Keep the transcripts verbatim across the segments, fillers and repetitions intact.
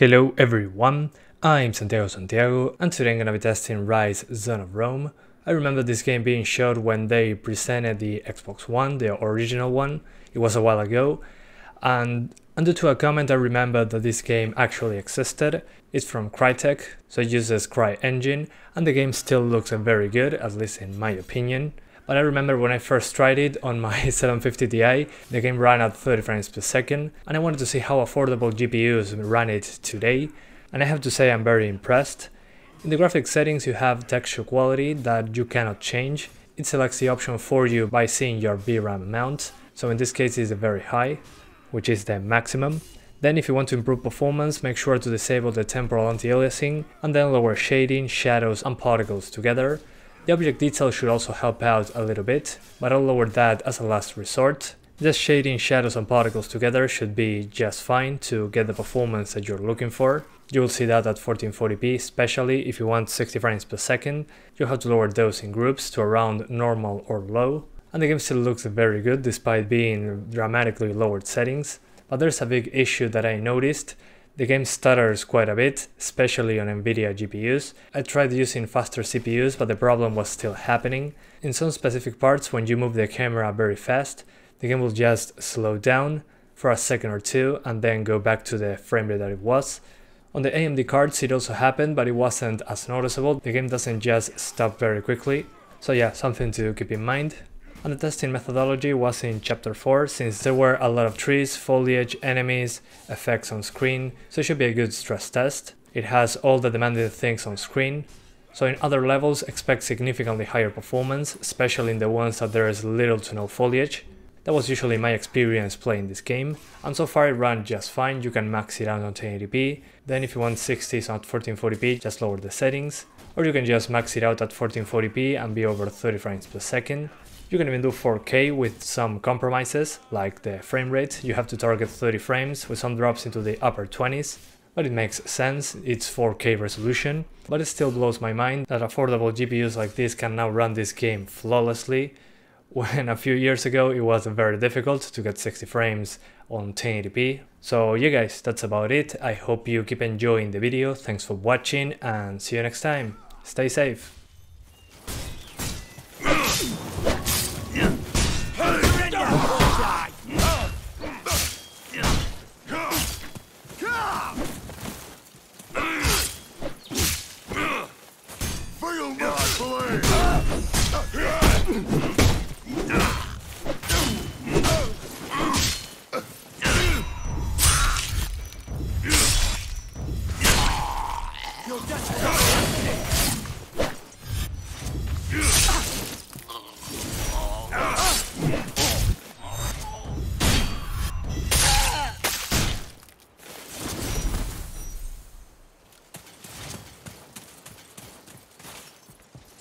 Hello everyone, I'm Santiago Santiago and today I'm gonna be testing Ryse: Son of Rome. I remember this game being showed when they presented the Xbox One, the original one. It was a while ago, and under to a comment I remembered that this game actually existed. It's from Crytek, so it uses CryEngine, and the game still looks very good, at least in my opinion. But I remember when I first tried it on my seven fifty T I, the game ran at thirty frames per second, and I wanted to see how affordable G P Us run it today, and I have to say I'm very impressed. In the graphics settings you have texture quality that you cannot change. It selects the option for you by seeing your V RAM amount, so in this case it's very high, which is the maximum. Then if you want to improve performance, make sure to disable the temporal anti-aliasing, and then lower shading, shadows and particles together. The object detail should also help out a little bit, but I'll lower that as a last resort. Just shading, shadows and particles together should be just fine to get the performance that you're looking for. You'll see that at fourteen forty p, especially if you want sixty frames per second. You'll have to lower those in groups to around normal or low. And the game still looks very good despite being dramatically lowered settings. But there's a big issue that I noticed. The game stutters quite a bit, especially on NVIDIA G P Us. I tried using faster C P Us, but the problem was still happening. In some specific parts, when you move the camera very fast, the game will just slow down for a second or two and then go back to the frame rate that it was. On the A M D cards it also happened, but it wasn't as noticeable. The game doesn't just stop very quickly. So yeah, something to keep in mind. And the testing methodology was in chapter four, since there were a lot of trees, foliage, enemies, effects on screen, so it should be a good stress test. It has all the demanded things on screen, so in other levels expect significantly higher performance, especially in the ones that there is little to no foliage. That was usually my experience playing this game, and so far it ran just fine. You can max it out on ten eighty p, then if you want sixties at fourteen forty p just lower the settings, or you can just max it out at fourteen forty p and be over thirty frames per second. You can even do four K with some compromises, like the frame rate. You have to target thirty frames with some drops into the upper twenties, but it makes sense, it's four K resolution. But it still blows my mind that affordable G P Us like this can now run this game flawlessly, when a few years ago it was very difficult to get sixty frames on ten eighty p. So yeah guys, that's about it. I hope you keep enjoying the video, thanks for watching and see you next time. Stay safe!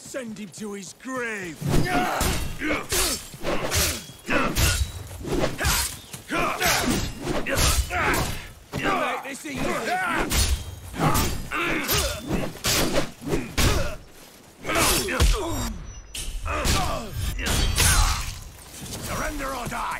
Send him to his grave! Make this easy! Surrender or die!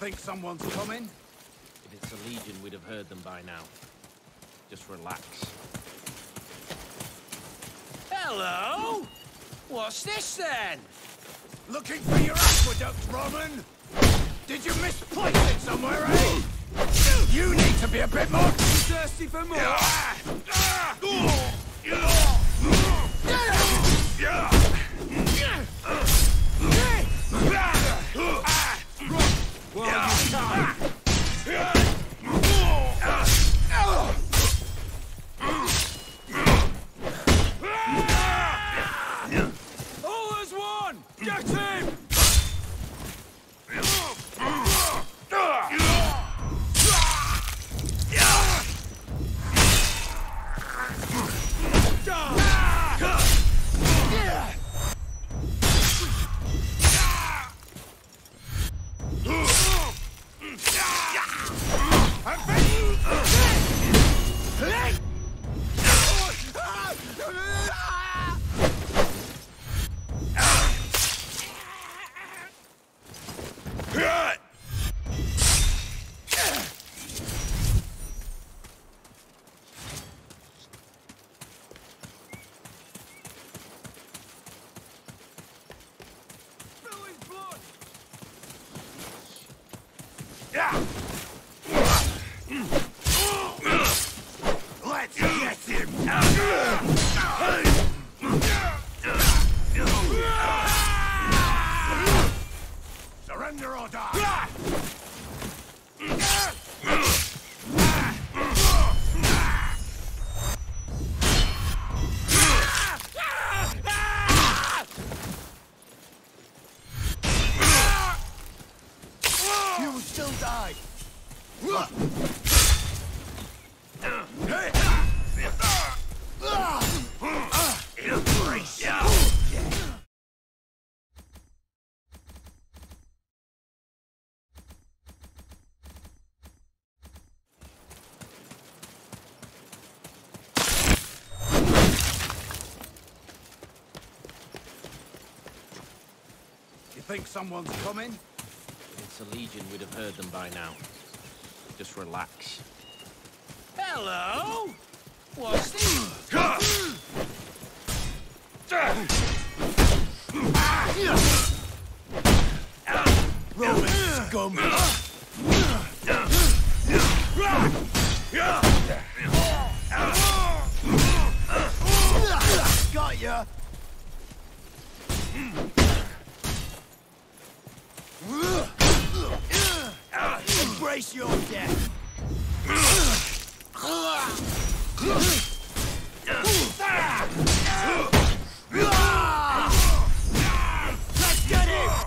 Think someone's coming? If it's a legion, we'd have heard them by now. Just relax. Hello? What's this then? Looking for your aqueduct, Roman? Did you misplace it somewhere, eh? You need to be a bit more thirsty for more. Yeah. Yeah. Yeah. Yeah. Get him! Think someone's coming? It's a legion, we'd have heard them by now. Just relax. Hello? What's this? Roman scum! Got ya! Embrace your death! Let's get him!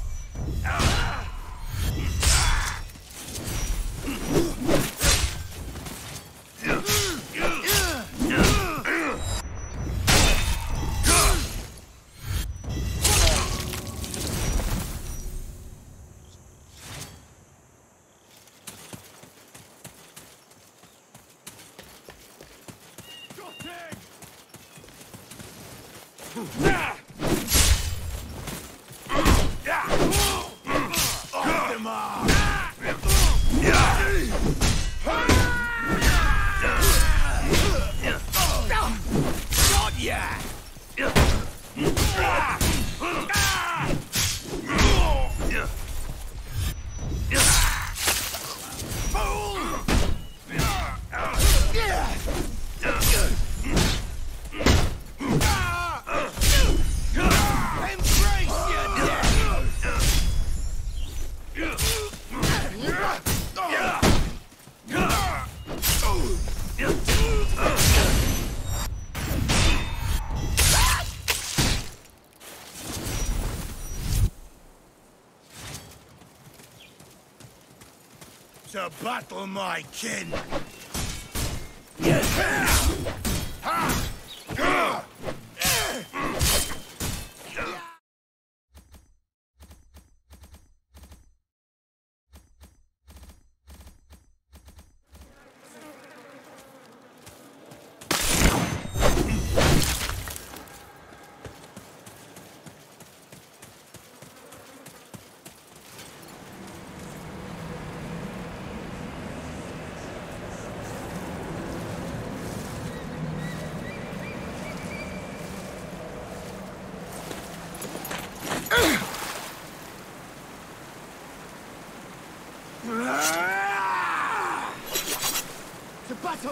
To battle my kin! Battle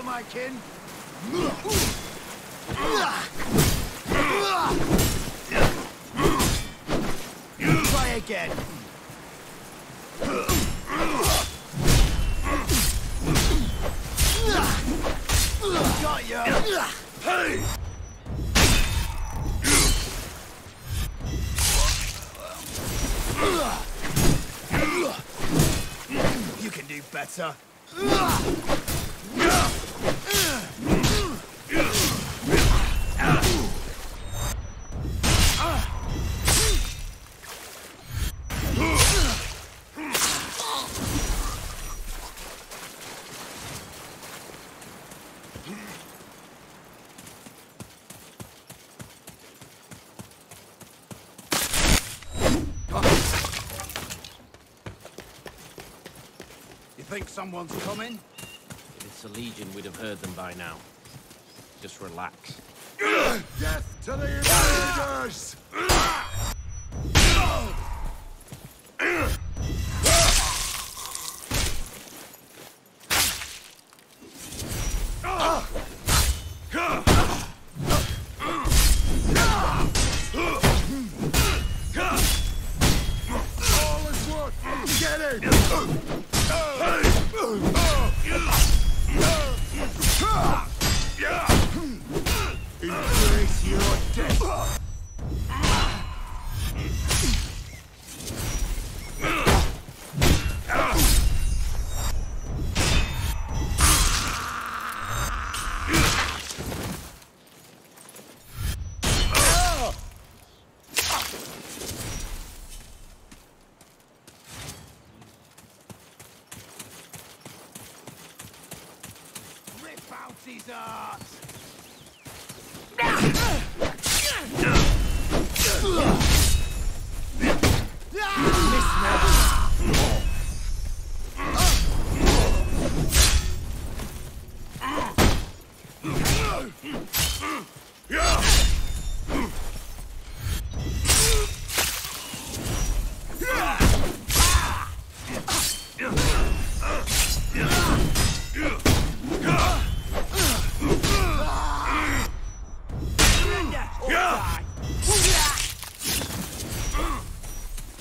my kin! Try again! Got ya! Hey! better. Think someone's coming? If it's the Legion, we'd have heard them by now. Just relax. Death to the invaders!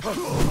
Oh!